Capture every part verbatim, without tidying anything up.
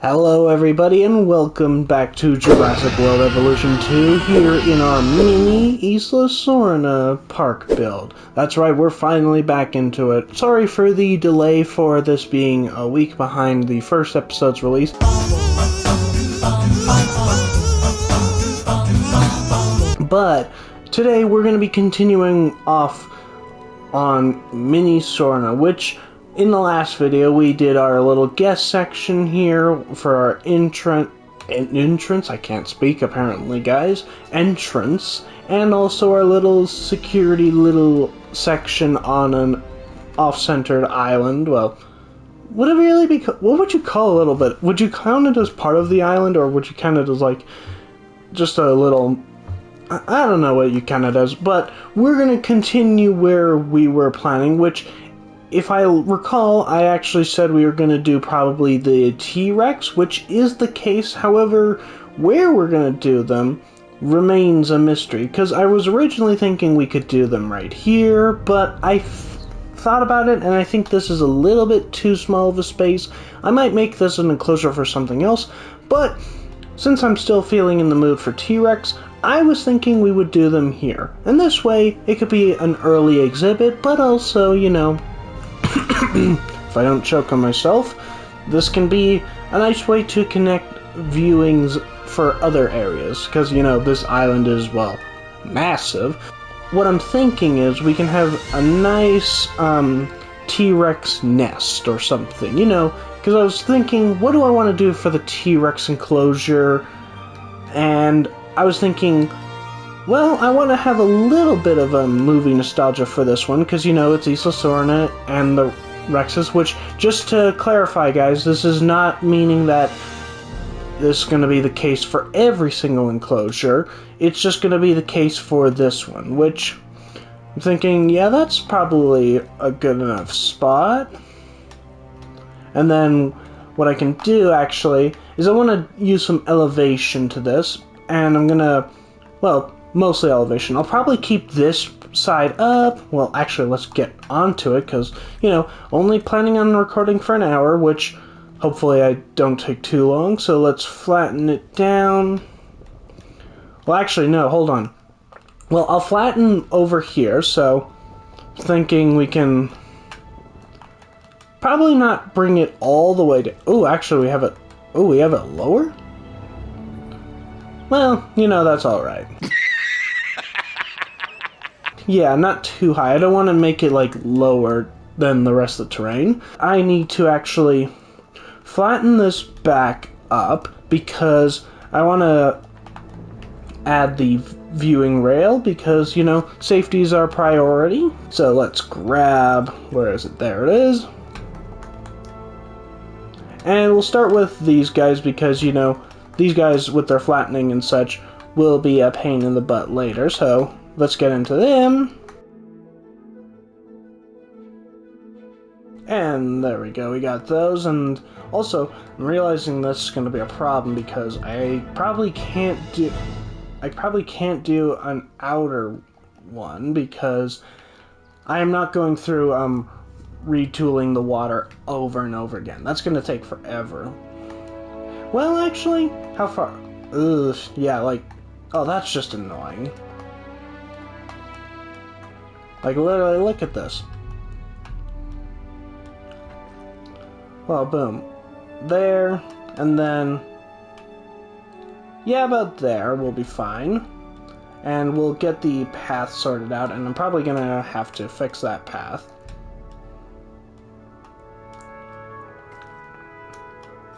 Hello everybody and welcome back to Jurassic World Evolution two here in our mini Isla Sorna park build. That's right, we're finally back into it. Sorry for the delay for this being a week behind the first episode's release. But today we're going to be continuing off on Mini Sorna, which in the last video, we did our little guest section here for our entrance, entrance, I can't speak apparently guys, entrance, and also our little security little section on an off-centered island. Well, would it really be, what would you call a little bit, would you count it as part of the island, or would you count it as like, just a little, I don't know what you count it as, but we're going to continue where we were planning, which, if I recall, I actually said we were going to do probably the T Rex, which is the case. However, where we're going to do them remains a mystery, because I was originally thinking we could do them right here, but I f thought about it, and I think this is a little bit too small of a space. I might make this an enclosure for something else, but since I'm still feeling in the mood for T Rex, I was thinking we would do them here. And this way, it could be an early exhibit, but also, you know, if I don't choke on myself, this can be a nice way to connect viewings for other areas, because, you know, this island is, well, massive. What I'm thinking is we can have a nice um, T Rex nest or something, you know, because I was thinking, what do I want to do for the T Rex enclosure? And I was thinking, well, I want to have a little bit of a movie nostalgia for this one, because, you know, it's Isla Sorna and the Rexes, which, just to clarify, guys, this is not meaning that this is going to be the case for every single enclosure. It's just going to be the case for this one, which I'm thinking, yeah, that's probably a good enough spot. And then what I can do, actually, is I want to use some elevation to this, and I'm going to, well, mostly elevation. I'll probably keep this side up. Well, actually, let's get onto it, because, you know, only planning on recording for an hour, which hopefully I don't take too long. So let's flatten it down. Well, actually, no, hold on. Well, I'll flatten over here, so thinking we can probably not bring it all the way to, oh, actually, we have it, oh, we have it lower? Well, you know, that's all right. Yeah, not too high. I don't want to make it, like, lower than the rest of the terrain. I need to actually flatten this back up, because I want to add the viewing rail, because, you know, safety is our priority. So let's grab, where is it? There it is. And we'll start with these guys, because, you know, these guys with their flattening and such will be a pain in the butt later, so let's get into them. And there we go, we got those. And also, I'm realizing this is going to be a problem, because I probably can't do I probably can't do an outer one, because I am not going through um retooling the water over and over again. That's going to take forever. Well, actually, how far? Ugh, yeah, like, oh, that's just annoying. Like, literally, look at this. Well, boom. There, and then, yeah, about there, we'll be fine. And we'll get the path sorted out, and I'm probably gonna have to fix that path.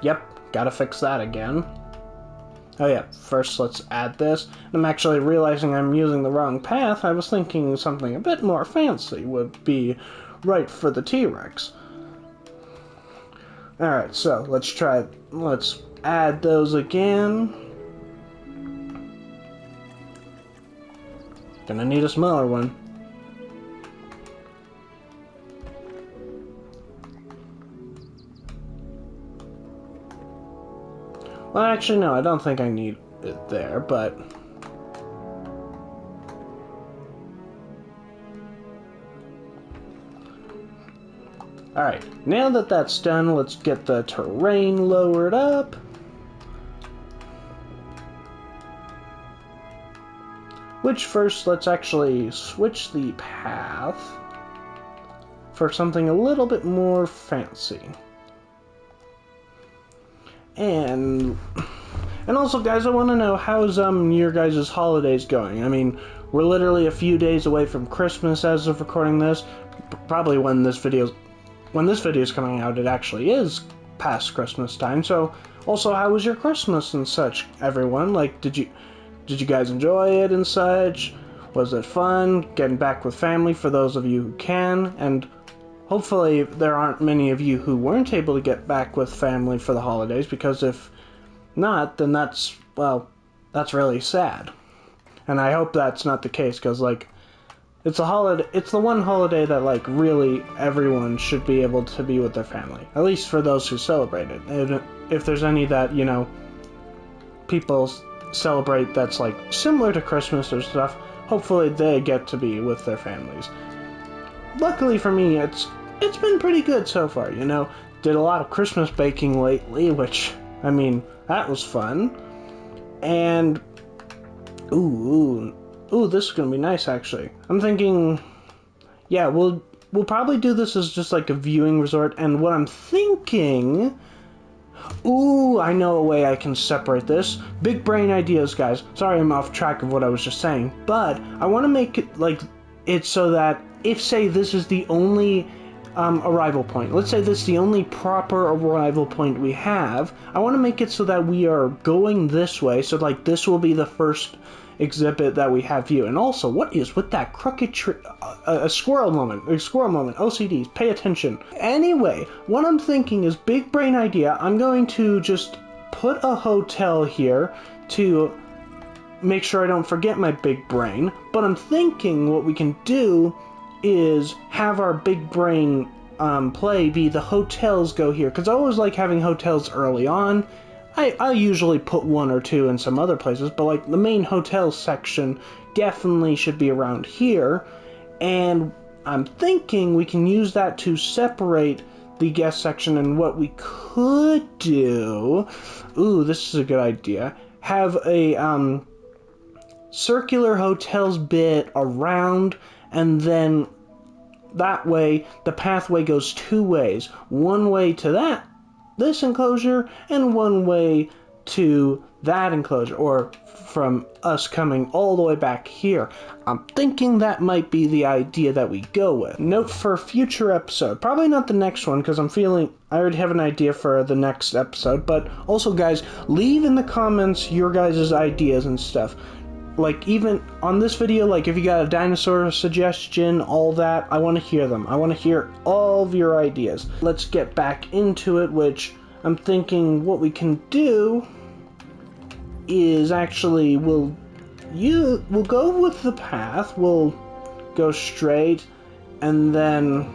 Yep, gotta fix that again. Oh yeah, first let's add this. I'm actually realizing I'm using the wrong path. I was thinking something a bit more fancy would be right for the T Rex. Alright, so let's try, let's add those again. Gonna need a smaller one. Well, actually, no, I don't think I need it there, but Alright, now that that's done, let's get the terrain lowered up. Which first, let's actually switch the path for something a little bit more fancy. And and also, guys, I want to know, how's um your guys' holidays going? I mean, we're literally a few days away from Christmas as of recording this. Probably when this video's when this video's coming out, it actually is past Christmas time. So, also, how was your Christmas and such, everyone? Like, did you did you guys enjoy it and such? Was it fun getting back with family for those of you who can? And hopefully there aren't many of you who weren't able to get back with family for the holidays, because if not, then that's, well, that's really sad. And I hope that's not the case, because, like, it's a holiday, it's the one holiday that, like, really everyone should be able to be with their family. At least for those who celebrate it. And if there's any that, you know, people celebrate that's, like, similar to Christmas or stuff, hopefully they get to be with their families. Luckily for me, it's it's been pretty good so far, you know. Did a lot of Christmas baking lately, which, I mean, that was fun. And, ooh, ooh, ooh, this is going to be nice, actually. I'm thinking, yeah, we'll, we'll probably do this as just like a viewing resort. And what I'm thinking, ooh, I know a way I can separate this. Big brain ideas, guys. Sorry I'm off track of what I was just saying. But I want to make it, like, it's so that if, say, this is the only um, arrival point, let's say this is the only proper arrival point we have, I want to make it so that we are going this way, so, like, this will be the first exhibit that we have view. And also, what is with that crooked tree? Uh, a squirrel moment, a squirrel moment, O C Ds, pay attention. Anyway, what I'm thinking is, big brain idea, I'm going to just put a hotel here to make sure I don't forget my big brain, but I'm thinking what we can do is have our big brain um, play be the hotels go here, because I always like having hotels early on. I, I usually put one or two in some other places, but, like, the main hotel section definitely should be around here, and I'm thinking we can use that to separate the guest section. And what we could do, ooh, this is a good idea, have a um, circular hotels bit around. And then that way, the pathway goes two ways. One way to that, this enclosure, and one way to that enclosure, or from us coming all the way back here. I'm thinking that might be the idea that we go with. Note for a future episode, probably not the next one, because I'm feeling I already have an idea for the next episode, but also, guys, leave in the comments your guys' ideas and stuff. Like, even on this video, like, if you got a dinosaur suggestion, all that, I want to hear them. I want to hear all of your ideas. Let's get back into it, which I'm thinking what we can do is actually we'll, you, we'll go with the path. We'll go straight, and then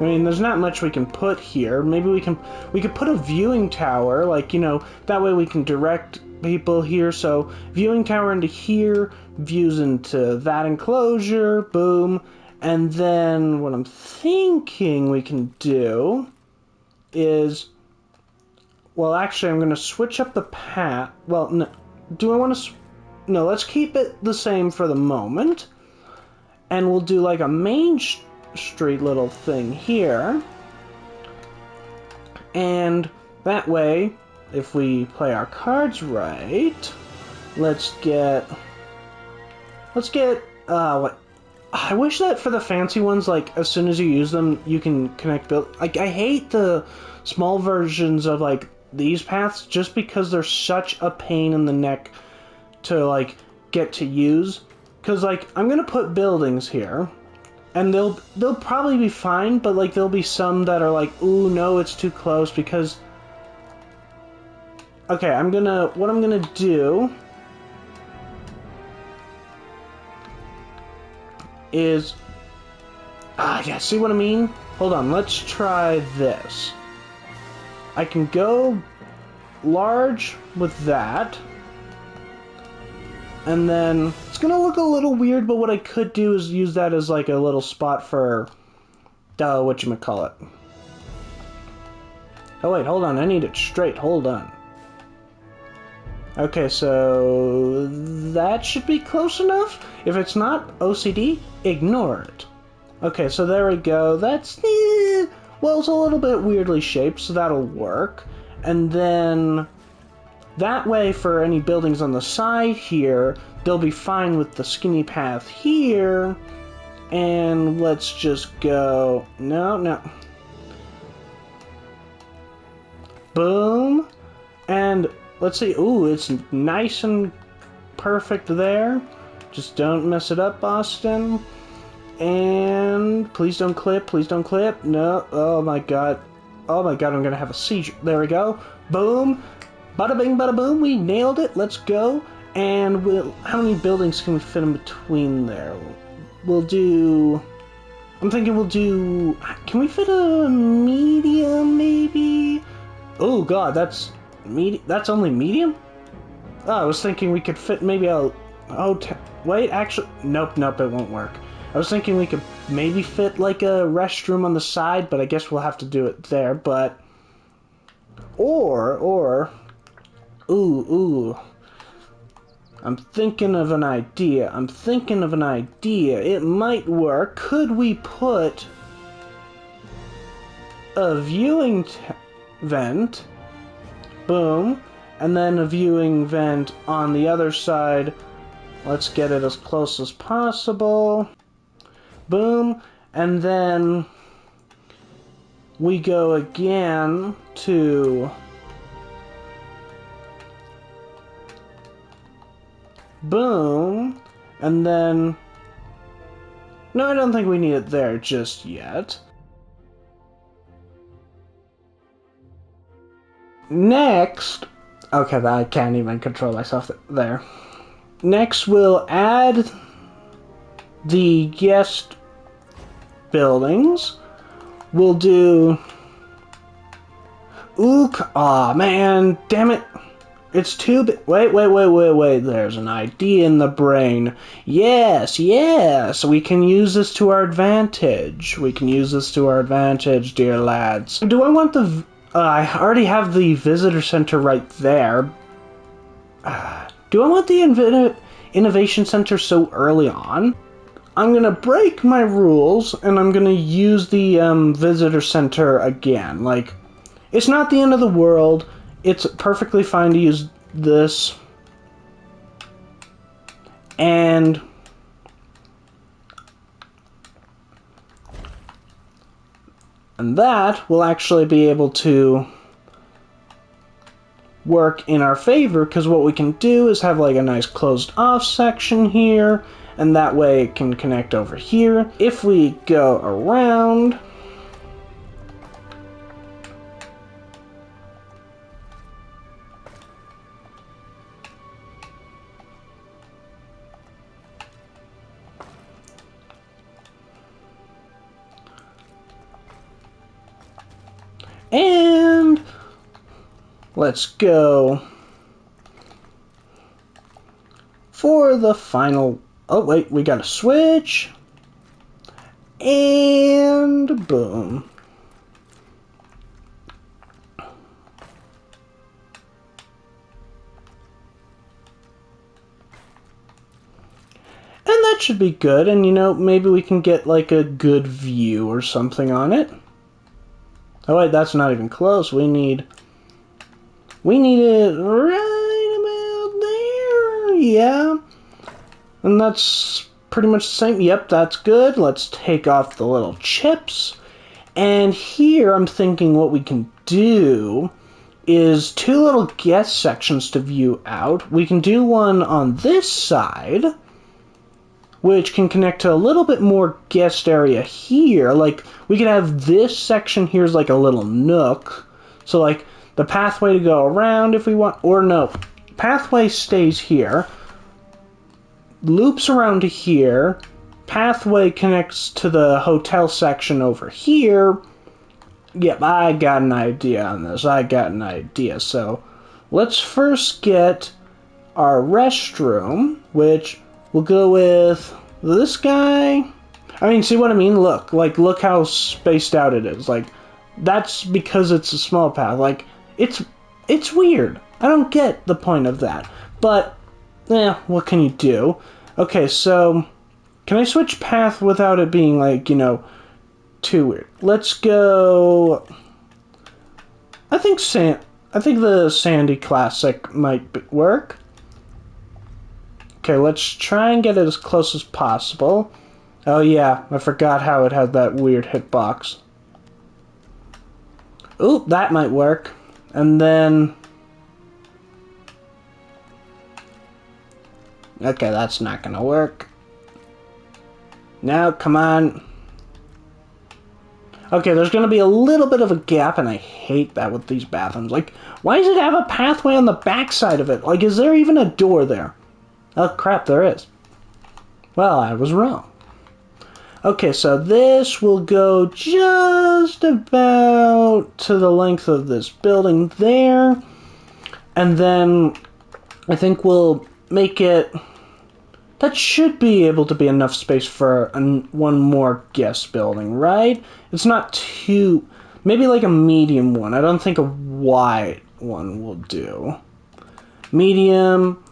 I mean, there's not much we can put here. Maybe we can, we could put a viewing tower, like, you know, that way we can direct people here. So, viewing tower into here, views into that enclosure, boom. And then what I'm thinking we can do is, well, actually, I'm going to switch up the path. Well, no, do I want to, no, let's keep it the same for the moment. And we'll do, like, a main street. Street little thing here, and that way, if we play our cards right, let's get let's get uh what I wish that for the fancy ones, like, as soon as you use them you can connect build. Like, I hate the small versions of, like, these paths, just because they're such a pain in the neck to, like, get to use, because, like, I'm gonna put buildings here. And they'll they'll probably be fine, but, like, there'll be some that are like, ooh, no, it's too close, because... Okay, I'm gonna... What I'm gonna do is... Ah, yeah, see what I mean? Hold on, let's try this. I can go large with that. And then it's going to look a little weird, but what I could do is use that as like a little spot for uh, whatchamacallit. Oh wait, hold on, I need it straight, hold on. Okay, so that should be close enough. If it's not, O C D, ignore it. Okay, so there we go. That's, eh, well, it's a little bit weirdly shaped, so that'll work. And then that way for any buildings on the side here, they'll be fine with the skinny path here. And let's just go, no, no. Boom. And let's see, ooh, it's nice and perfect there. Just don't mess it up, Austin. And please don't clip, please don't clip. No, oh my god. Oh my god, I'm gonna have a seizure. There we go. Boom. Bada bing, bada boom, we nailed it. Let's go. And we'll, how many buildings can we fit in between there? We'll do, I'm thinking we'll do, can we fit a medium maybe? Oh god, that's, Medi that's only medium? Oh, I was thinking we could fit maybe a hotel. Wait, actually, nope, nope, it won't work. I was thinking we could maybe fit like a restroom on the side, but I guess we'll have to do it there, but... Or, or... Ooh, ooh. I'm thinking of an idea. I'm thinking of an idea. It might work. Could we put a viewing vent... Boom, and then a viewing vent on the other side. Let's get it as close as possible. Boom, and then we go again to boom, and then no, I don't think we need it there just yet. Next, okay, I can't even control myself there. Next, we'll add the guest buildings. We'll do... Ooh, aw, oh, man, damn it. It's too big. Wait, wait, wait, wait, wait. There's an idea in the brain. Yes, yes. We can use this to our advantage. We can use this to our advantage, dear lads. Do I want the... Uh, I already have the visitor center right there. Uh, do I want the inno- innovation center so early on? I'm gonna break my rules and I'm gonna use the um, visitor center again. Like, it's not the end of the world. It's perfectly fine to use this. And And that will actually be able to work in our favor, because what we can do is have like a nice closed off section here, and that way it can connect over here. If we go around, and let's go for the final. Oh wait, we got a switch. And boom. And that should be good, and you know, maybe we can get like a good view or something on it. Oh wait, that's not even close. We need, we need it right about there, yeah. And that's pretty much the same. Yep, that's good. Let's take off the little chips. And here I'm thinking what we can do is two little guest sections to view out. We can do one on this side, which can connect to a little bit more guest area here. Like, we could have this section here's like a little nook. So like the pathway to go around if we want, or no, pathway stays here, loops around to here, pathway connects to the hotel section over here. Yep, I got an idea on this, I got an idea. So let's first get our restroom, which we'll go with this guy. I mean, see what I mean? Look, like, look how spaced out it is. Like, that's because it's a small path. Like, it's it's weird. I don't get the point of that. But, eh, what can you do? Okay, so, can I switch path without it being, like, you know, too weird? Let's go... I think sand... I think the Sandy Classic might work. Okay, let's try and get it as close as possible. Oh yeah, I forgot how it had that weird hitbox. Ooh, that might work. And then... Okay, that's not gonna work. Now, come on. Okay, there's gonna be a little bit of a gap, and I hate that with these bathrooms. Like, why does it have a pathway on the backside of it? Like, is there even a door there? Oh crap, there is. Well, I was wrong. Okay, so this will go just about to the length of this building there. And then I think we'll make it... That should be able to be enough space for an, one more guest building, right? It's not too... Maybe like a medium one. I don't think a wide one will do. Medium...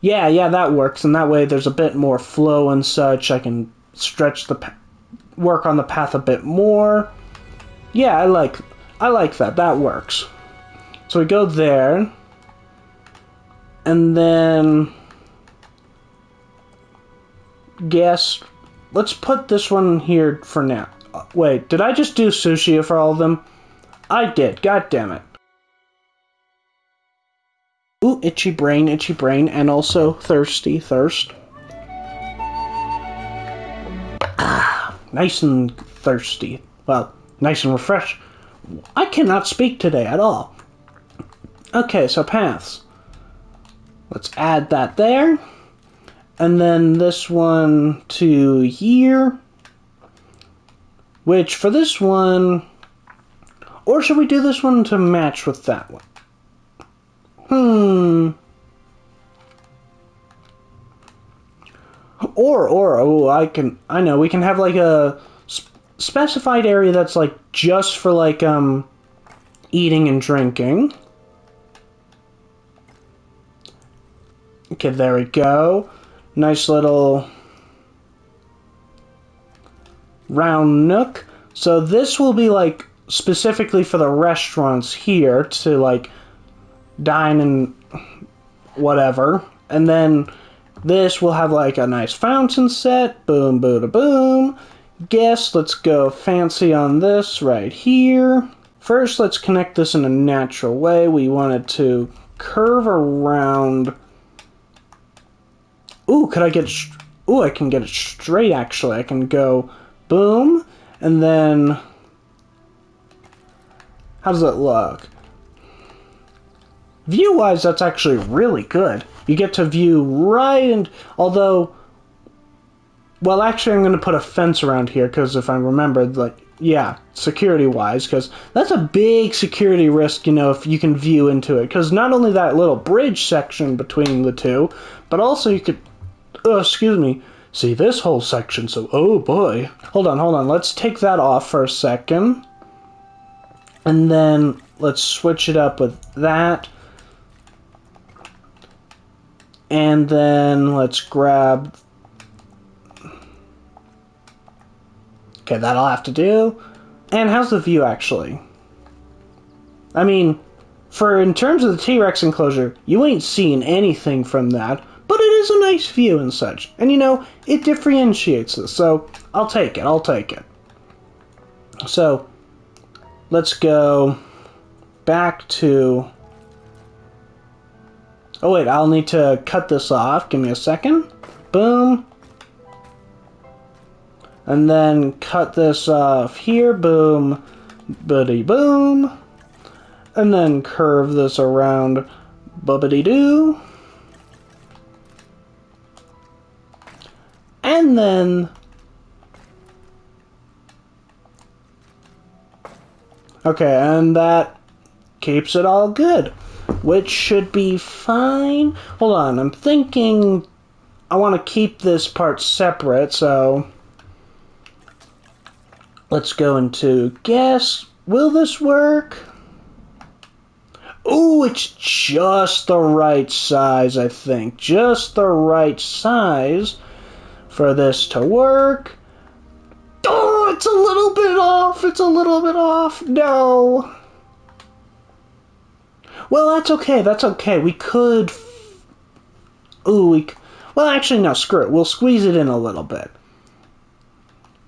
Yeah, yeah, that works. And that way there's a bit more flow and such. I can... stretch the pa work on the path a bit more. Yeah, I like I like that. That works. So we go there, and then guess let's put this one here for now. Wait, did I just do sushi for all of them? I did. God damn it. Ooh, itchy brain, itchy brain, and also thirsty thirst. Nice and thirsty. Well, nice and refreshed. I cannot speak today at all. Okay, so paths. Let's add that there. And then this one to here. Which, for this one... Or should we do this one to match with that one? Hmm... Or, or, oh, I can, I know, we can have, like, a sp specified area that's, like, just for, like, um, eating and drinking. Okay, there we go. Nice little round nook. So this will be, like, specifically for the restaurants here to, like, dine and whatever. And then... This will have like a nice fountain set. Boom, boom, boom. Guess let's go fancy on this right here. First, let's connect this in a natural way. We want it to curve around. Ooh, could I get it? Ooh, I can get it straight actually. I can go boom, and then how does it look? View-wise, that's actually really good. You get to view right and... Although... Well, actually, I'm going to put a fence around here, because if I remember, like... Yeah, security-wise, because that's a big security risk, you know, if you can view into it. Because not only that little bridge section between the two, but also you could... Oh, excuse me. See, this whole section, so... Oh, boy. Hold on, hold on. Let's take that off for a second. And then let's switch it up with that. And then let's grab... Okay, that'll have to do. And how's the view, actually? I mean, for in terms of the T-Rex enclosure, you ain't seeing anything from that, but it is a nice view and such. And, you know, it differentiates this, so I'll take it, I'll take it. So, let's go back to... Oh wait, I'll need to cut this off. Give me a second. Boom. And then cut this off here. Boom. Buddy boom. And then curve this around. Bubbity doo. And then... Okay, and that keeps it all good. which should be fine. Hold on, I'm thinking I want to keep this part separate, so let's go into guess. Will this work? Ooh, it's just the right size, I think. Just the right size for this to work. Oh, it's a little bit off. It's a little bit off. No. Well, that's okay. That's okay. We could... Ooh, we... Well, actually, no, screw it. We'll squeeze it in a little bit.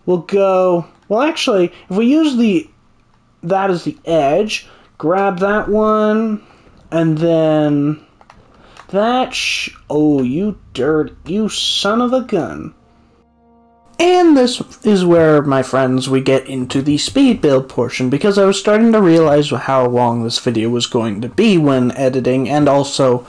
We'll go... Well, actually, if we use the... That is the edge... Grab that one, and then that sh- Oh, you dirt, you son of a gun. And this is where, my friends, we get into the speed build portion, because I was starting to realize how long this video was going to be when editing, and also,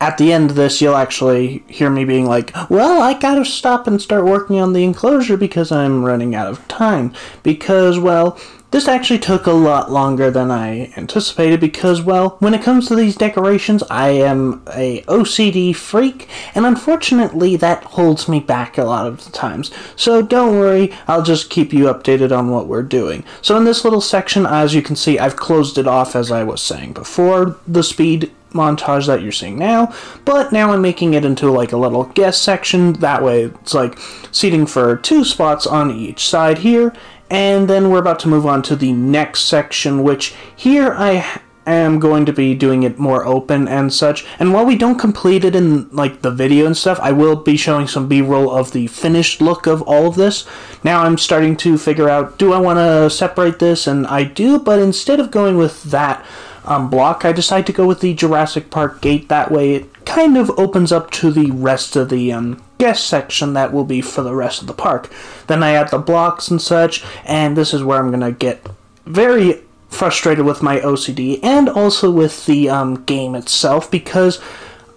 at the end of this, you'll actually hear me being like, well, I gotta stop and start working on the enclosure because I'm running out of time, because, well... This actually took a lot longer than I anticipated because, well, when it comes to these decorations, I am a O C D freak, and unfortunately that holds me back a lot of the times. So don't worry, I'll just keep you updated on what we're doing. So in this little section, as you can see, I've closed it off as I was saying before the speed montage that you're seeing now, but now I'm making it into like a little guest section. That way it's like seating for two spots on each side here. And then we're about to move on to the next section, which here I am going to be doing it more open and such. And while we don't complete it in like the video and stuff, I will be showing some B-roll of the finished look of all of this. Now I'm starting to figure out, do I want to separate this? And I do, but instead of going with that um, block, I decide to go with the Jurassic Park gate. That way it kind of opens up to the rest of the... Um, guest section that will be for the rest of the park. Then I add the blocks and such, and this is where I'm gonna get very frustrated with my O C D and also with the um, game itself, because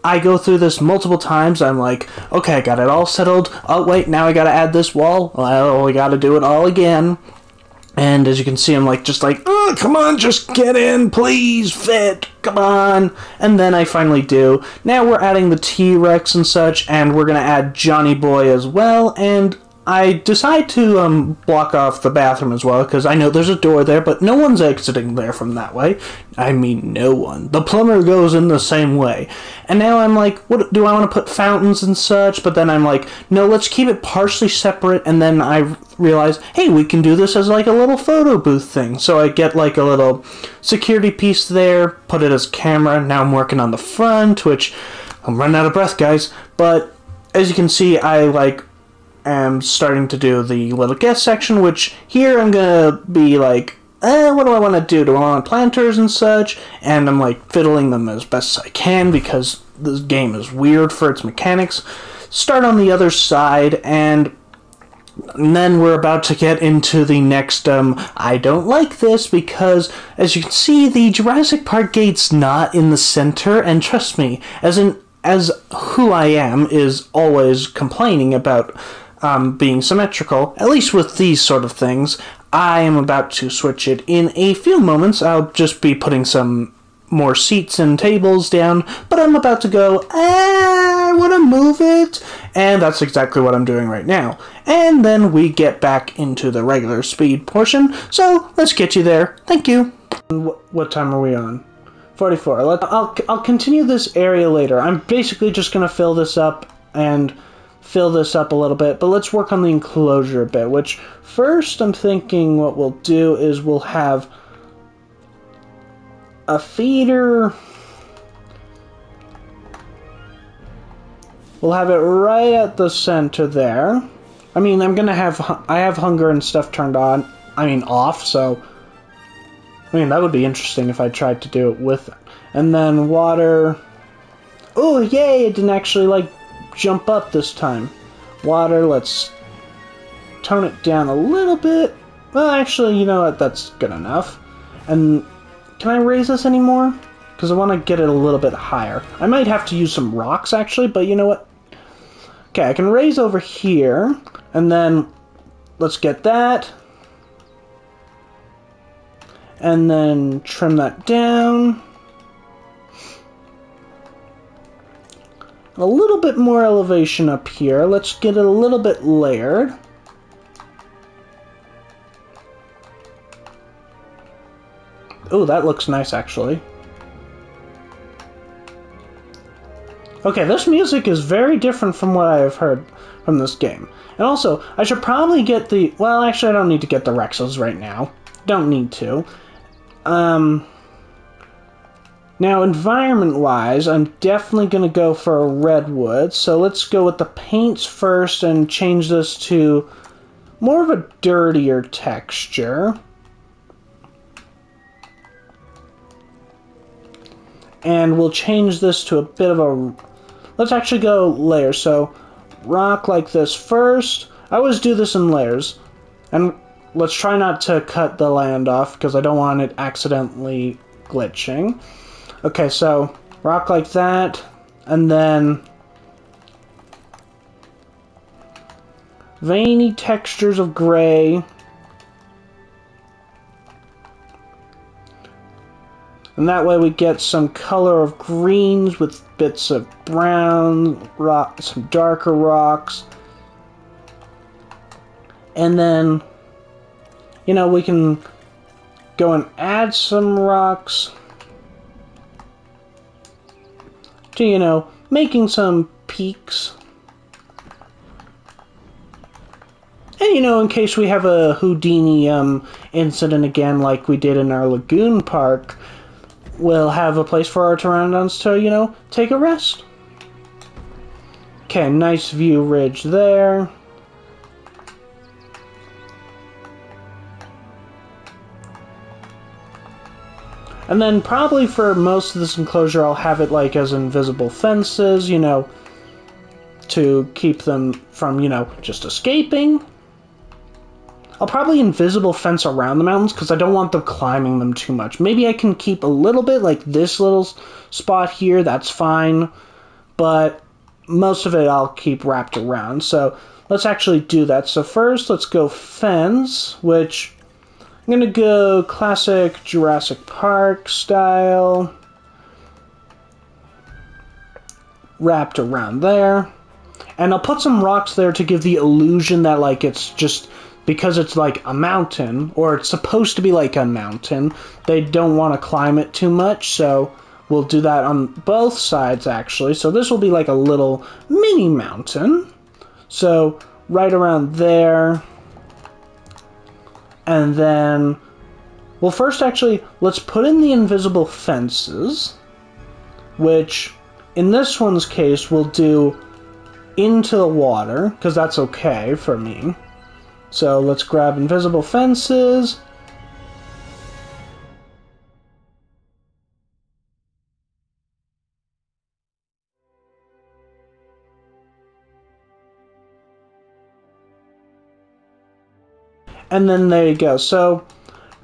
I go through this multiple times. I'm like, okay, I got it all settled. Oh wait, now I gotta add this wall. Well, I gotta do it all again. And as you can see, I'm like, just like, oh, come on, just get in, please, fit, come on. And then I finally do. Now we're adding the T-Rex and such, and we're going to add Johnny Boy as well. And I decide to um, block off the bathroom as well, because I know there's a door there, but no one's exiting there from that way. I mean, no one. The plumber goes in the same way. And now I'm like, what do I want to put fountains and such? But then I'm like, no, let's keep it partially separate. And then I realize, hey, we can do this as like a little photo booth thing. So I get like a little security piece there, put it as camera. Now I'm working on the front, which I'm running out of breath, guys. But as you can see, I like am starting to do the little guest section, which here I'm going to be like, Uh, what do I want to do? Do I want planters and such? And I'm like fiddling them as best I can because this game is weird for its mechanics. Start on the other side, and, and then we're about to get into the next, um, I don't like this because, as you can see, the Jurassic Park gate's not in the center, and trust me, as in, as who I am is always complaining about um, being symmetrical, at least with these sort of things. I am about to switch it in a few moments. I'll just be putting some more seats and tables down, but I'm about to go, ah, I want to move it, and that's exactly what I'm doing right now. And then we get back into the regular speed portion, so let's get you there. Thank you. What time are we on? forty-four. Let's, I'll, I'll continue this area later. I'm basically just going to fill this up and... fill this up a little bit, but let's work on the enclosure a bit, which first I'm thinking what we'll do is we'll have a feeder. We'll have it right at the center there. I mean, I'm gonna have, I have hunger and stuff turned on, I mean off, so I mean, that would be interesting if I tried to do it with it. And then water. Oh, yay, it didn't actually like jump up this time. Water, let's tone it down a little bit. Well, actually, you know what? That's good enough. And can I raise this anymore? Because I want to get it a little bit higher. I might have to use some rocks, actually, but you know what? Okay, I can raise over here, and then let's get that. And then trim that down. a little bit more elevation up here. Let's get it a little bit layered. Oh, that looks nice, actually. Okay, this music is very different from what I have heard from this game. And also, I should probably get the... Well, actually, I don't need to get the Rexes right now. Don't need to. Um... Now, environment-wise, I'm definitely going to go for a redwood, so let's go with the paints first and change this to more of a dirtier texture. And we'll change this to a bit of a... Let's actually go layer, so rock like this first. I always do this in layers. And let's try not to cut the land off, because I don't want it accidentally glitching. Okay, so rock like that, and then veiny textures of gray. And that way we get some color of greens with bits of brown, rock, some darker rocks. And then, you know, we can go and add some rocks to, you know, making some peaks. And, you know, in case we have a Houdini um, incident again like we did in our lagoon park, we'll have a place for our pteranodons to, you know, take a rest. Okay, nice view ridge there. And then probably for most of this enclosure, I'll have it like as invisible fences, you know, to keep them from, you know, just escaping. I'll probably invisible fence around the mountains because I don't want them climbing them too much. Maybe I can keep a little bit, like this little spot here, that's fine. But most of it I'll keep wrapped around. So let's actually do that. So first, let's go fence, which... I'm gonna go classic Jurassic Park style. Wrapped around there. And I'll put some rocks there to give the illusion that, like, it's just because it's like a mountain, or it's supposed to be like a mountain, they don't want to climb it too much, so we'll do that on both sides, actually. So this will be like a little mini mountain. So right around there. And then, well, first, actually, let's put in the invisible fences, which, in this one's case, we'll do into the water, because that's okay for me. So let's grab invisible fences. And then there you go. So,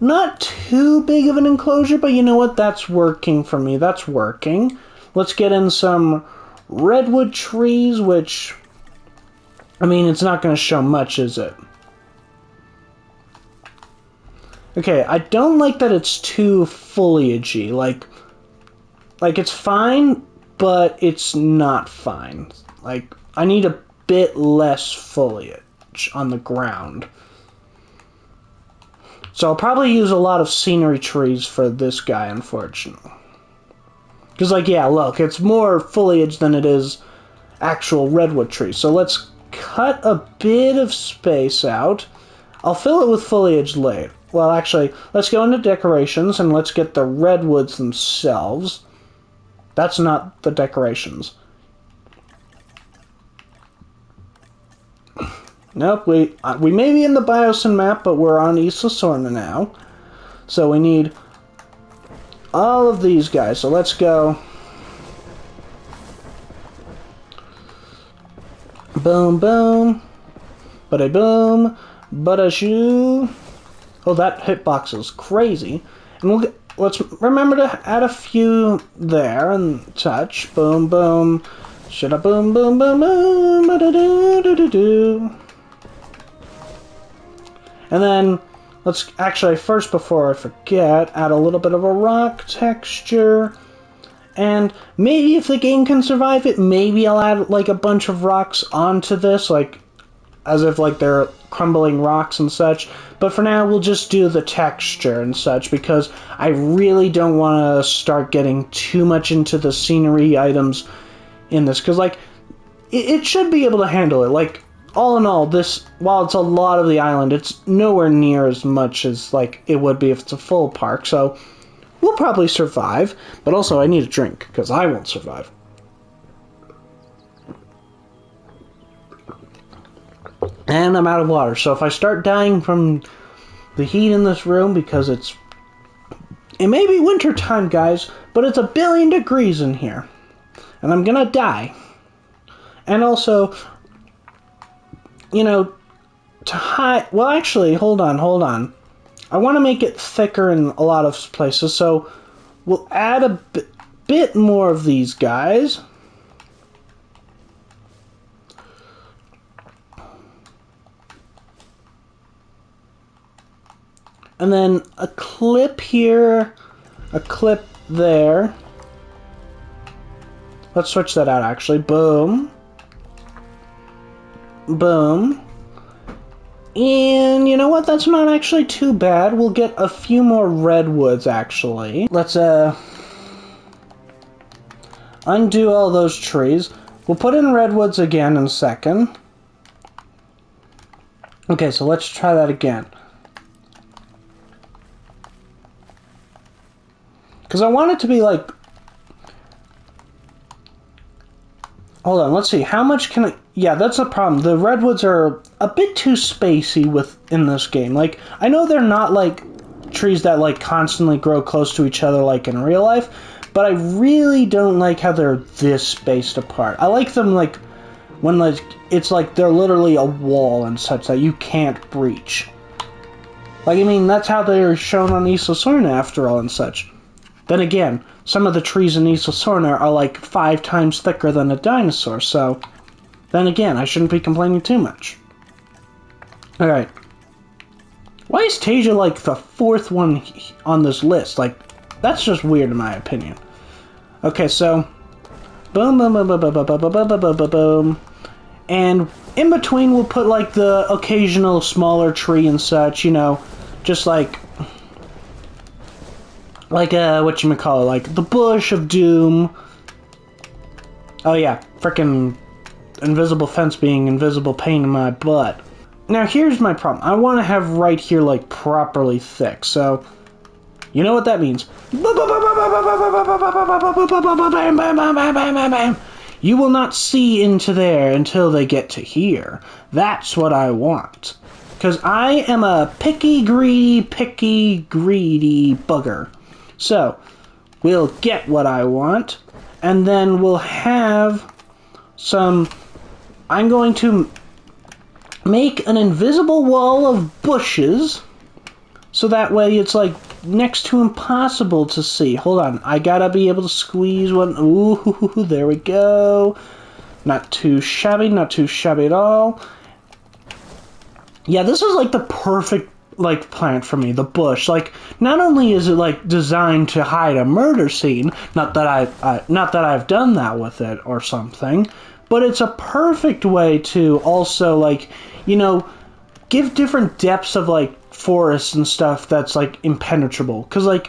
not too big of an enclosure, but you know what? That's working for me. That's working. Let's get in some redwood trees, which, I mean, it's not going to show much, is it? Okay, I don't like that it's too foliagey. Like, like it's fine, but it's not fine. Like, I need a bit less foliage on the ground. So I'll probably use a lot of scenery trees for this guy, unfortunately. Because, like, yeah, look, it's more foliage than it is actual redwood trees. So let's cut a bit of space out. I'll fill it with foliage later. Well, actually, let's go into decorations and let's get the redwoods themselves. That's not the decorations. Nope, we, uh, we may be in the Biosyn map, but we're on Isla Sorna now. So we need all of these guys. So let's go. Boom, boom. Bada boom. Bada shoo. Oh, that hitbox is crazy. And we'll get, let's remember to add a few there and touch. Boom, boom. Shada boom, boom, boom, boom. Bada doo, doo, doo, doo. And then, let's actually, first, before I forget, add a little bit of a rock texture. And maybe if the game can survive it, maybe I'll add like a bunch of rocks onto this, like as if like they're crumbling rocks and such. But for now, we'll just do the texture and such, because I really don't want to start getting too much into the scenery items in this, because like it, it should be able to handle it. Like all in all, this, while it's a lot of the island, it's nowhere near as much as like it would be if it's a full park. So we'll probably survive, but also I need a drink, because I won't survive. And I'm out of water, so if I start dying from the heat in this room, because it's... It may be winter time, guys, but it's a billion degrees in here. And I'm gonna die. And also, you know, to hide... Well, actually, hold on, hold on. I want to make it thicker in a lot of places, so we'll add a bit more of these guys. And then a clip here, a clip there. Let's switch that out, actually. Boom. Boom. And you know what? That's not actually too bad. We'll get a few more redwoods, actually. Let's uh, undo all those trees. We'll put in redwoods again in a second. Okay, so let's try that again. Because I want it to be like... Hold on, let's see. How much can I... Yeah, that's the problem. The redwoods are a bit too spacey within this game. Like, I know they're not, like, trees that, like, constantly grow close to each other, like, in real life. But I really don't like how they're this spaced apart. I like them, like, when, like, it's like they're literally a wall and such that you can't breach. Like, I mean, that's how they're shown on Isla Sorna, after all, and such. Then again, some of the trees in Isla Sorna are, like, five times thicker than a dinosaur, so... Then again, I shouldn't be complaining too much. Alright. Why is Tasia like the fourth one on this list? Like, that's just weird in my opinion. Okay, so... Boom, boom, boom, boom, boom, boom, boom, boom, boom, boom, boom. And in between we'll put like the occasional smaller tree and such, you know. Just like... Like, uh, whatchamacallit, like the bush of doom. Oh yeah, frickin'... invisible fence being invisible pain in my butt. Now here's my problem. I want to have right here like properly thick, so you know what that means. You will not see into there until they get to here. That's what I want. Because I am a picky, greedy, picky, greedy bugger. So we'll get what I want, and then we'll have some... I'm going to make an invisible wall of bushes, so that way it's like next to impossible to see. Hold on, I gotta be able to squeeze one. Ooh, there we go. Not too shabby, not too shabby at all. Yeah, this is like the perfect like plant for me, the bush. Like, not only is it like designed to hide a murder scene, not that I, I not that I've done that with it or something, but it's a perfect way to also, like, you know, give different depths of, like, forests and stuff that's, like, impenetrable. Because, like,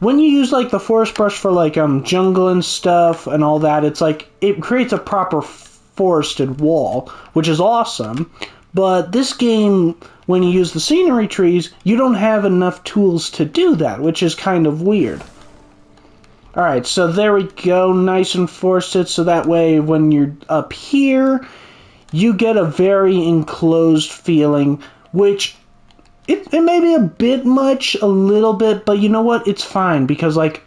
when you use, like, the forest brush for, like, um, jungle and stuff and all that, it's, like, it creates a proper forested wall, which is awesome. But this game, when you use the scenery trees, you don't have enough tools to do that, which is kind of weird. Alright, so there we go, nice and forested, so that way when you're up here, you get a very enclosed feeling, which, it, it may be a bit much, a little bit, but you know what, it's fine, because, like,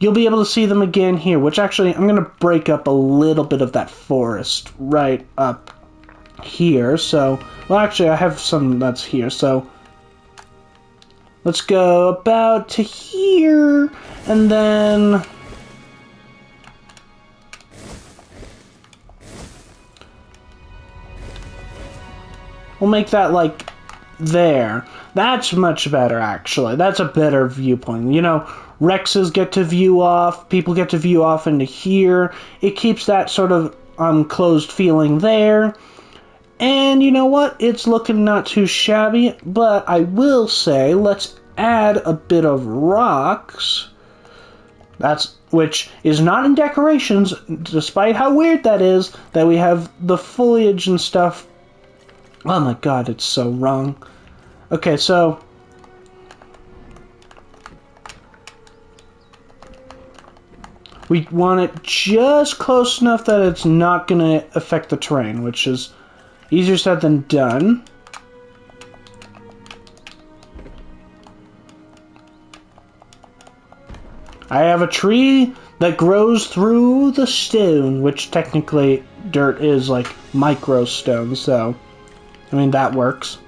you'll be able to see them again here, which actually, I'm going to break up a little bit of that forest right up here, so, well, actually, I have some that's here, so... Let's go about to here, and then... We'll make that, like, there. That's much better, actually. That's a better viewpoint. You know, Rexes get to view off, people get to view off into here. It keeps that sort of um, closed feeling there. And you know what? It's looking not too shabby, but I will say, let's add a bit of rocks. That's which is not in decorations, despite how weird that is, that we have the foliage and stuff. Oh my god, it's so wrong. Okay, so... we want it just close enough that it's not going to affect the terrain, which is easier said than done. I have a tree that grows through the stone, which technically dirt is like micro stone, so I mean that works.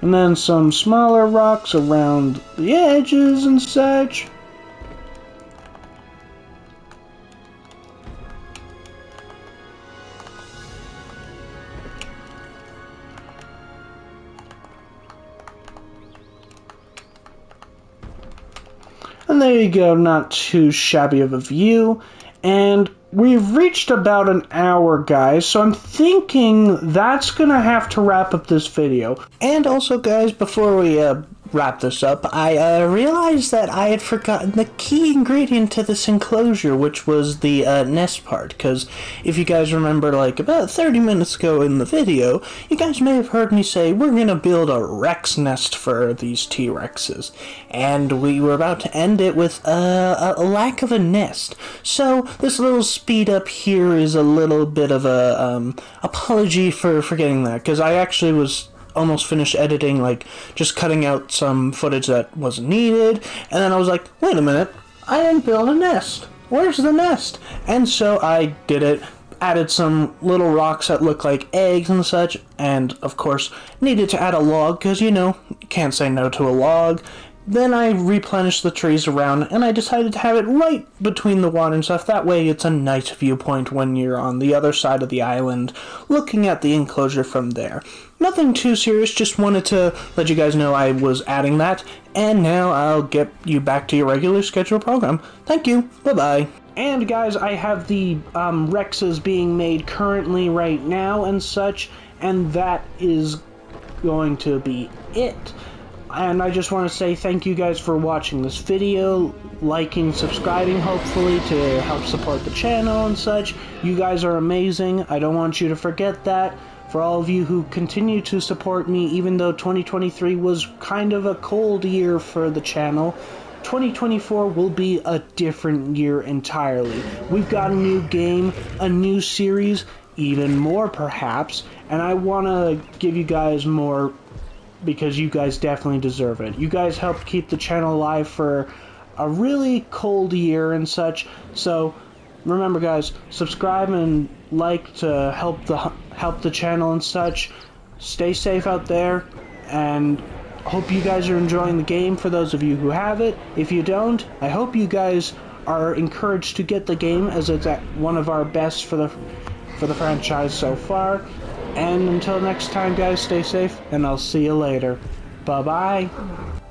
And then some smaller rocks around the edges and such. And there you go, not too shabby of a view. And we've reached about an hour, guys, so I'm thinking that's gonna have to wrap up this video. And also, guys, before we uh, wrap this up, I uh, realized that I had forgotten the key ingredient to this enclosure, which was the uh, nest part, because if you guys remember, like, about thirty minutes ago in the video, you guys may have heard me say, we're gonna build a Rex nest for these T-Rexes, and we were about to end it with uh, a lack of a nest. So this little speed up here is a little bit of a um, apology for forgetting that, because I actually was almost finished editing, like, just cutting out some footage that wasn't needed, and then I was like, wait a minute, I didn't build a nest. Where's the nest? And so I did it, added some little rocks that look like eggs and such, and, of course, needed to add a log, because, you know, can't say no to a log. Then I replenished the trees around, and I decided to have it right between the water and stuff. That way it's a nice viewpoint when you're on the other side of the island, looking at the enclosure from there. Nothing too serious, just wanted to let you guys know I was adding that. And now I'll get you back to your regular scheduled program. Thank you, bye-bye. And guys, I have the um, Rexes being made currently right now and such, and that is going to be it. And I just want to say thank you guys for watching this video, liking, subscribing, hopefully, to help support the channel and such. You guys are amazing. I don't want you to forget that. For all of you who continue to support me, even though twenty twenty-three was kind of a cold year for the channel, twenty twenty-four will be a different year entirely. We've got a new game, a new series, even more perhaps, and I want to give you guys more, because you guys definitely deserve it. You guys helped keep the channel alive for a really cold year and such. So remember, guys, subscribe and like to help the help the channel and such. Stay safe out there, and hope you guys are enjoying the game for those of you who have it. If you don't, I hope you guys are encouraged to get the game, as it's at one of our best for the for the franchise so far. And until next time, guys, stay safe, and I'll see you later. Bye-bye.